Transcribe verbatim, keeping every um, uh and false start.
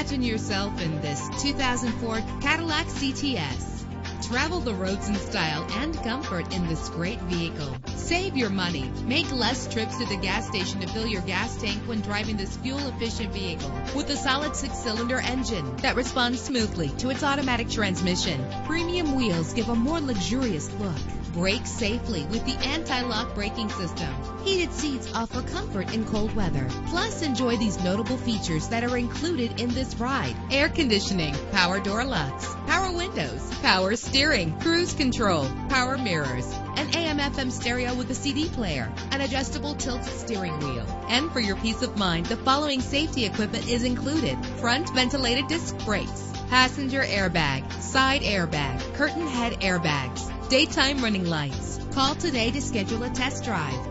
Imagine yourself in this two thousand four Cadillac C T S. Travel the roads in style and comfort in this great vehicle. Save your money. Make less trips to the gas station to fill your gas tank when driving this fuel-efficient vehicle. With a solid six-cylinder engine that responds smoothly to its automatic transmission, premium wheels give a more luxurious look. Brake safely with the anti-lock braking system. Heated seats offer comfort in cold weather. Plus, enjoy these notable features that are included in this ride: air conditioning, power door locks, power windows, power steering, cruise control, power mirrors, an A M F M stereo with a C D player, an adjustable tilt steering wheel. And for your peace of mind, the following safety equipment is included: front ventilated disc brakes, passenger airbag, side airbag, curtain head airbags, daytime running lights. Call today to schedule a test drive.